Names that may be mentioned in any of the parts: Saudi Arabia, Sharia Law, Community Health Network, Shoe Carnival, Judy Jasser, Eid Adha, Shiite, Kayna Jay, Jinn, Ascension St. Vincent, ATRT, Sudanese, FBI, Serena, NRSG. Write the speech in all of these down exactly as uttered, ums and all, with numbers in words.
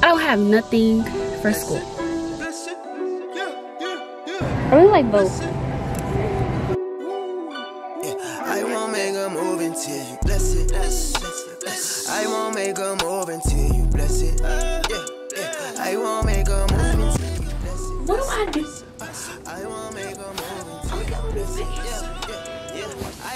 I don't have nothing for school. I really like both. I won't make a move until you bless it. I won't make a move until you bless it. I won't make a move until you bless it. What do I do? I won't make a move until you bless it.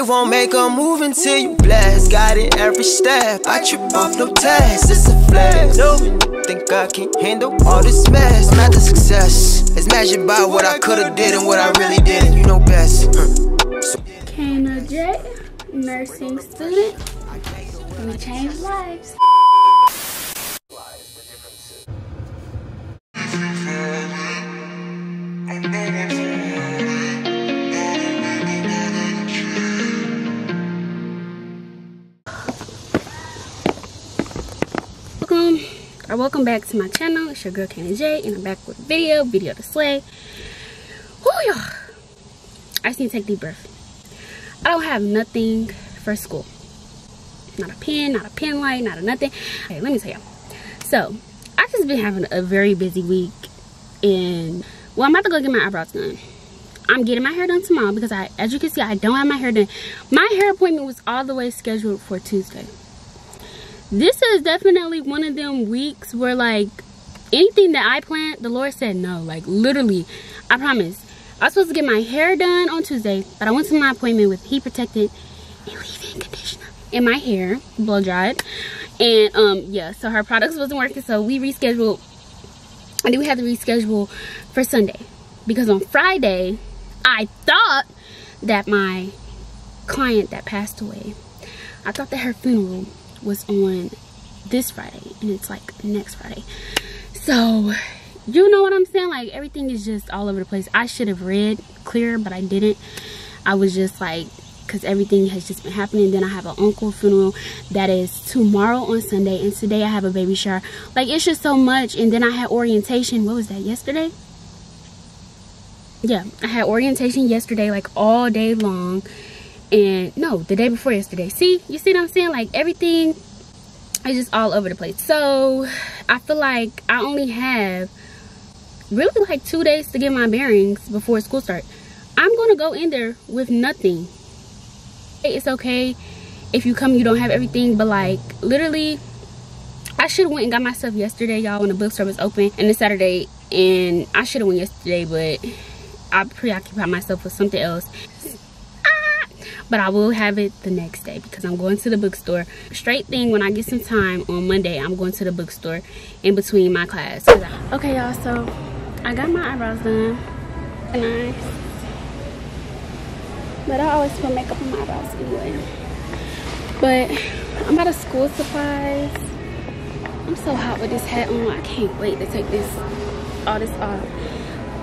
I won't make a move until you blast. Got it every step. I trip off no test. It's a flex. No, think I can handle all this mess. I'm at the success. It's measured by what I coulda did and what I really did. And you know best. Kayna Jay, nursing student. We change lives. Welcome back to my channel. It's your girl Kayna Jay, and I'm back with a video, video to slay. Woo, y'all. I just need to take a deep breath. I don't have nothing for school. Not a pen, not a pen light, not a nothing. Okay, let me tell y'all. So, I've just been having a very busy week, and well, I'm about to go get my eyebrows done. I'm getting my hair done tomorrow because I, as you can see, I don't have my hair done. My hair appointment was all the way scheduled for Tuesday. This is definitely one of them weeks where, like, anything that I planned, the Lord said no. Like, literally, I promise. I was supposed to get my hair done on Tuesday, but I went to my appointment with heat protectant and leave-in conditioner in my hair, blow dried, and um, yeah. So her products wasn't working, so we rescheduled. I think we had to reschedule for Sunday because on Friday, I thought that my client that passed away, I thought that her funeral was on this Friday, and it's like next Friday. So you know what I'm saying, like everything is just all over the place. I should have read clear, but I didn't. I was just like, because everything has just been happening. Then I have an uncle funeral that is tomorrow on Sunday, and today I have a baby shower. Like, it's just so much. And then I had orientation, what was that, yesterday? Yeah, I had orientation yesterday, like all day long. And no, the day before yesterday. See, you see what I'm saying? Like, everything is just all over the place. So I feel like I only have really like two days to get my bearings before school starts. I'm gonna go in there with nothing. It's okay if you come, you don't have everything, but like literally, I should have went and got my stuff yesterday, y'all, when the bookstore was open, and it's Saturday, and I should have went yesterday, but I preoccupied myself with something else. But I will have it the next day because I'm going to the bookstore. Straight thing, when I get some time on Monday, I'm going to the bookstore in between my class. Okay, y'all, so I got my eyebrows done. Nice. But I always put makeup on my eyebrows anyway. But I'm out of school supplies. I'm so hot with this hat on. I can't wait to take this, all this off.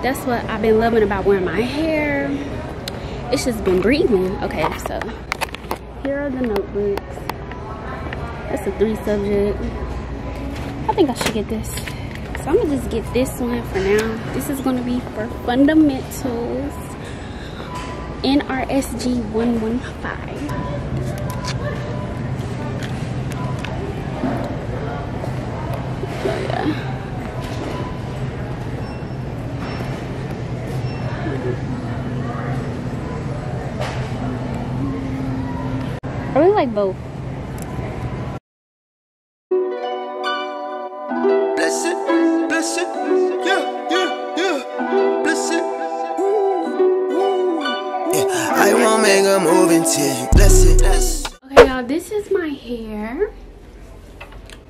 That's what I've been loving about wearing my hair. It's just been breathing. Okay, so here are the notebooks. That's a three subject. I think I should get this. So I'm gonna just get this one for now. This is gonna be for fundamentals. N R S G one fifteen. So yeah. I really like both. Bless it, bless it, yeah, yeah, yeah. Bless it. Yeah, I won't make a move until you bless it. Okay, y'all, this is my hair.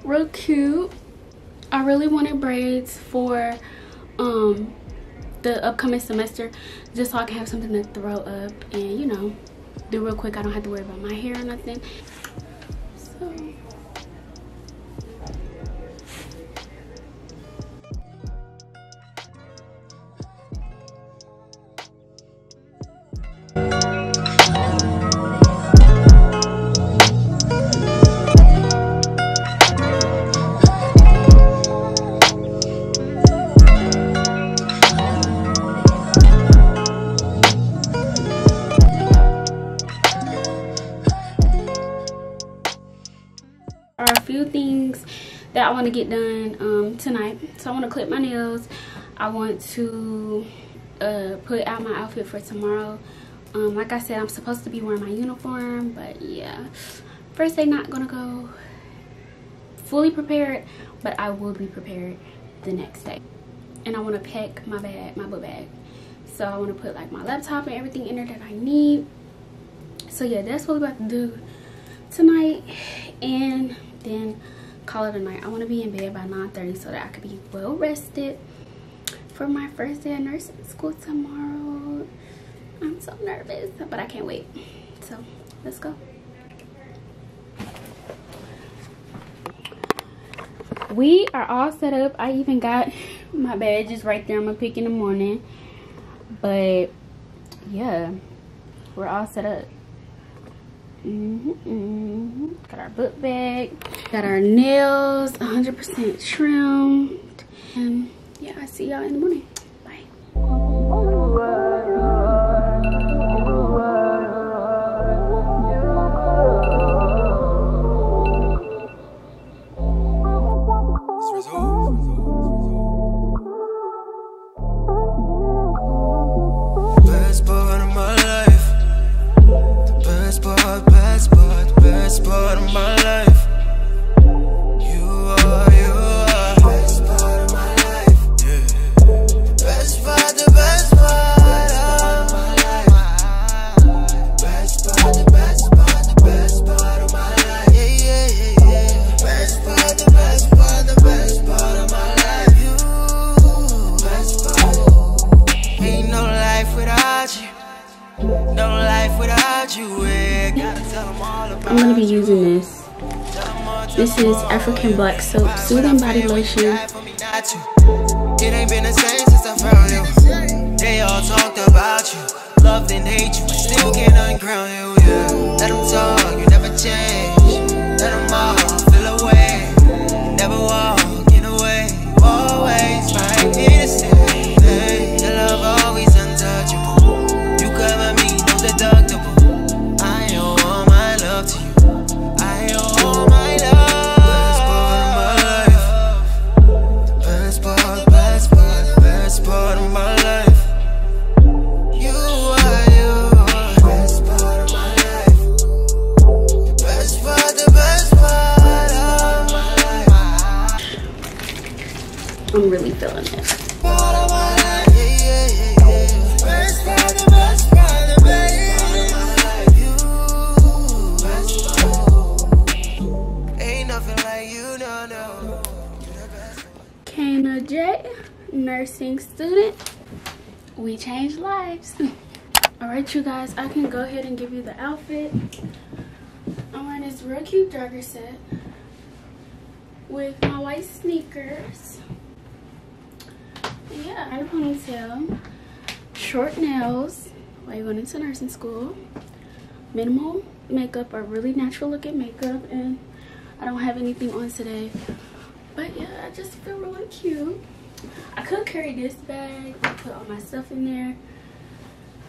Real cute. I really wanted braids for um the upcoming semester, just so I can have something to throw up and, you know, do real quick. I don't have to worry about my hair or nothing. So that I want to get done um, tonight. So I want to clip my nails. I want to uh, put out my outfit for tomorrow. Um, like I said, I'm supposed to be wearing my uniform, but yeah. First day, not gonna go fully prepared, but I will be prepared the next day. And I want to pack my bag, my book bag. So I want to put like my laptop and everything in there that I need. So yeah, that's what we're about to do tonight, and then call it a night. I want to be in bed by nine thirty so that I could be well rested for my first day of nursing school tomorrow. I'm so nervous, but I can't wait. So let's go. We are all set up. I even got my badges right there. I'm gonna pick in the morning, but yeah, we're all set up. Mm-hmm, mm-hmm. Got our book bag, got our nails one hundred percent trimmed, and yeah, I see y'all in the morning. Bye. Best part of my life, the best part, best part, the best part of my life. You are, you are the best part of my life. Yeah, the best part, the best part of my life. The best part, the best part, the best part of my life. Yeah, yeah, yeah, yeah. The best part, the best part, the best part of my life. You, best part. Ain't no life without you. No life without you. Yeah, gotta tell them all about. I'm gonna be using this. This is African Black Soap Soothing Body Lotion. It ain't been the same since I found you. They all talked about you, loved and hate you, still can't unground you. Yeah, let them talk, you never change. Let them all feel away, never walking away, always find me to stay. Your love always untouchable. You cover me, no deductible. I owe all my love to you. I owe all my love. The best part of my life. The best part, best part, the best part of my life. You are, you are the best part of my life. The best part, the best part of my life. I'm really feeling it. Kayna Jay, nursing student. We change lives. Alright you guys, I can go ahead and give you the outfit. I'm wearing this real cute jogger set with my white sneakers. Yeah, I have a ponytail, short nails while you're going into nursing school, minimal makeup or really natural looking makeup, and I don't have anything on today. But yeah, I just feel really cute. I could carry this bag, put all my stuff in there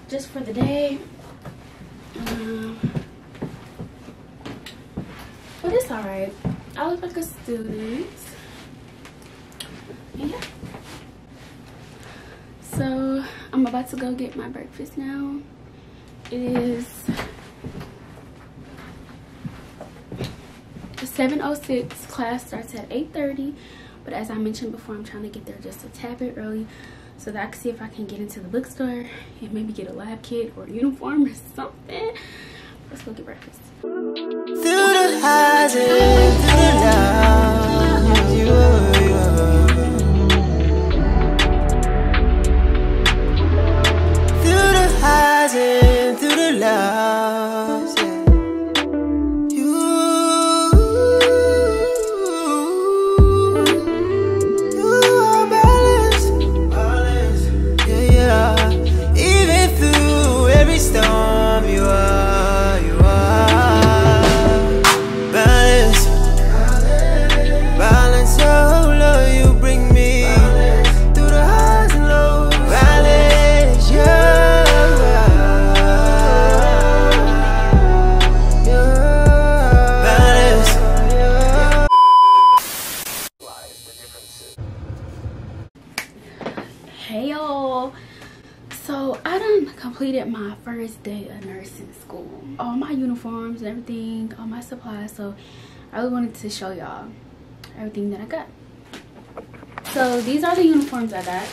just for the day. Um, but it's alright. I look like a student. And yeah. So I'm about to go get my breakfast now. It is seven oh six, class starts at eight thirty, but as I mentioned before, I'm trying to get there just a tad bit early so that I can see if I can get into the bookstore and maybe get a lab kit or uniform or something. Let's go get breakfast. Through the highs and through the lows, you are, you are. Through the highs and through the lows. Storm, you are, you are, balance. Hey y'all, so I done completed my first day of nursing school. All my uniforms and everything, all my supplies, so I really wanted to show y'all everything that I got. So these are the uniforms I got.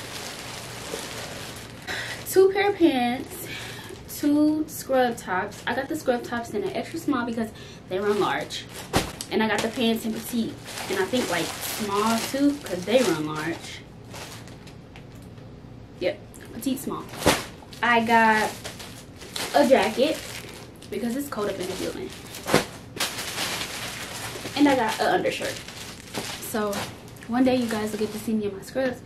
Two pair of pants, two scrub tops. I got the scrub tops in an extra small because they run large. And I got the pants in petite, and I think like small too because they run large. Yep, petite small. I got a jacket because it's cold up in the building. And I got an undershirt. So one day you guys will get to see me in my scrubs.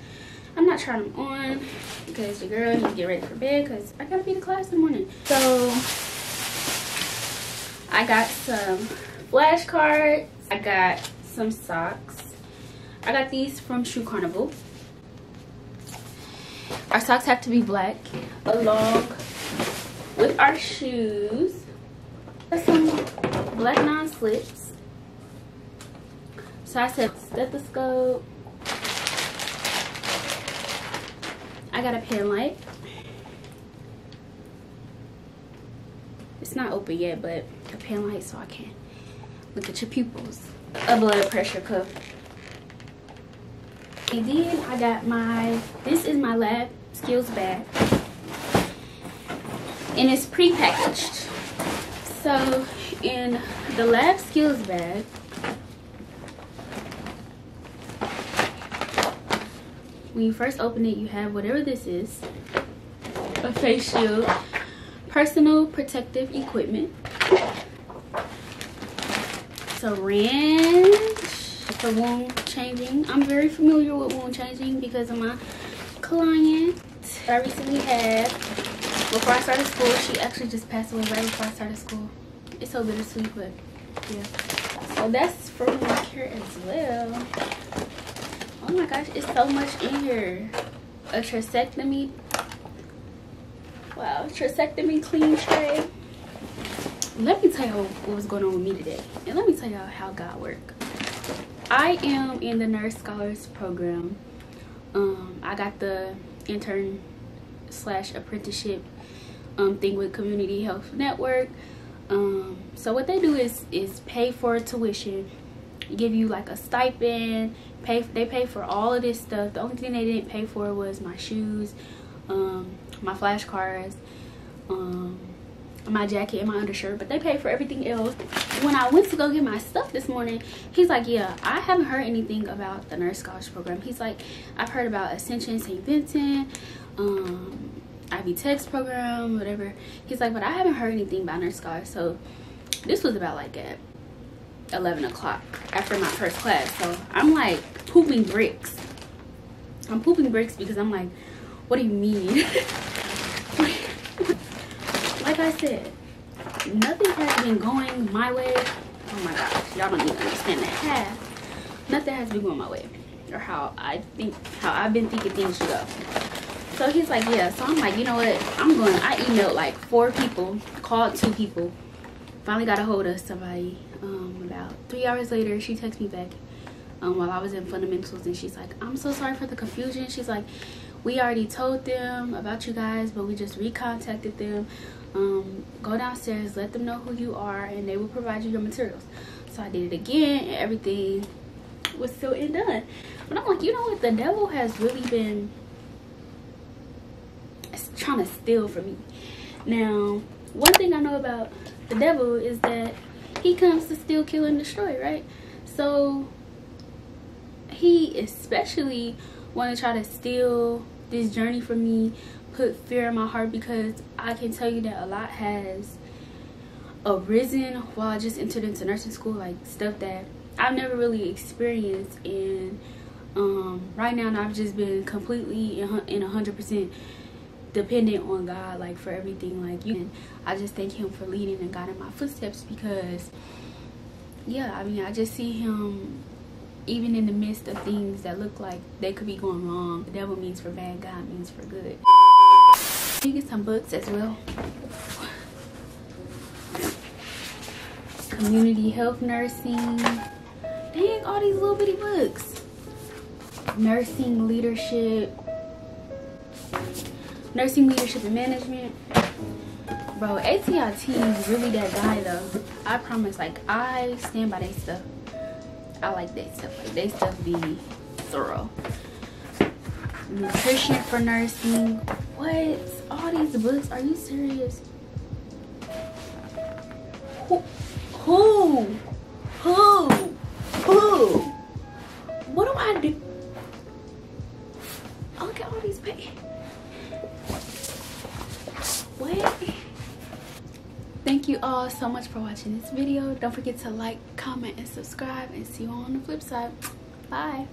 I'm not trying them on because your girl needs to get ready for bed because I gotta be to class in the morning. So I got some flashcards. I got some socks. I got these from Shoe Carnival. Our socks have to be black along with our shoes. Got some black non-slips. So I said stethoscope. I got a pen light. It's not open yet, but a pen light so I can look at your pupils. A blood pressure cuff. And then I got my, this is my lab skills bag. And it's prepackaged. So in the lab skills bag, when you first open it, you have whatever this is, a face shield, personal protective equipment, syringe for wound changing. I'm very familiar with wound changing because of my client. I recently had, before I started school, she actually just passed away right before I started school. It's so bittersweet, but yeah. So that's from my care as well. Oh my gosh, it's so much in here. A trachectomy. Wow, trachectomy clean tray. Let me tell y'all what was going on with me today. And let me tell y'all how God works. I am in the Nurse Scholars Program. Um, I got the intern slash apprenticeship um, thing with Community Health Network. Um, so what they do is, is pay for tuition. Give you like a stipend, pay they pay for all of this stuff. The only thing they didn't pay for was my shoes, um my flashcards, um my jacket and my undershirt, but they paid for everything else. When I went to go get my stuff this morning, he's like, yeah, I haven't heard anything about the Nurse Scholars Program. He's like, I've heard about Ascension Saint Vincent, um Ivy Tech's program, whatever. He's like, but I haven't heard anything about Nurse Scholars. So this was about like a eleven o'clock after my first class, so I'm like pooping bricks. I'm pooping bricks because I'm like, what do you mean? Like I said, nothing has been going my way. Oh my gosh, y'all don't even understand the half. Nothing has been going my way or how I think, how I've been thinking things should go. So he's like, yeah. So I'm like, you know what? I'm going. I emailed like four people, called two people, finally got a hold of somebody. Um, about three hours later, she texted me back um, while I was in fundamentals, and she's like, I'm so sorry for the confusion. She's like, we already told them about you guys, but we just recontacted them. Um, go downstairs, let them know who you are, and they will provide you your materials. So I did it again, and everything was still in done. But I'm like, you know what? The devil has really been trying to steal from me. Now, one thing I know about the devil is that he comes to steal, kill, and destroy, right? So he especially want to try to steal this journey from me, put fear in my heart, because I can tell you that a lot has arisen while I just entered into nursing school, like stuff that I've never really experienced. And um, right now I've just been completely and one hundred percent dependent on God, like for everything, like you. And I just thank Him for leading and guiding my footsteps, because yeah, I mean, I just see Him even in the midst of things that look like they could be going wrong. The devil means for bad, God means for good. You get some books as well. Community Health Nursing. Dang, all these little bitty books. Nursing Leadership. nursing leadership and management. Bro, A T R T is really that guy though. I promise, like, I stand by their stuff. I like that stuff. Like, they stuff be thorough. Nutrition for nursing. What? All these books? Are you serious? Who? Who? Who? Who? What do I do? Oh, look at all these pages. What? Thank you all so much for watching this video. Don't forget to like, comment, and subscribe. And see you all on the flip side. Bye.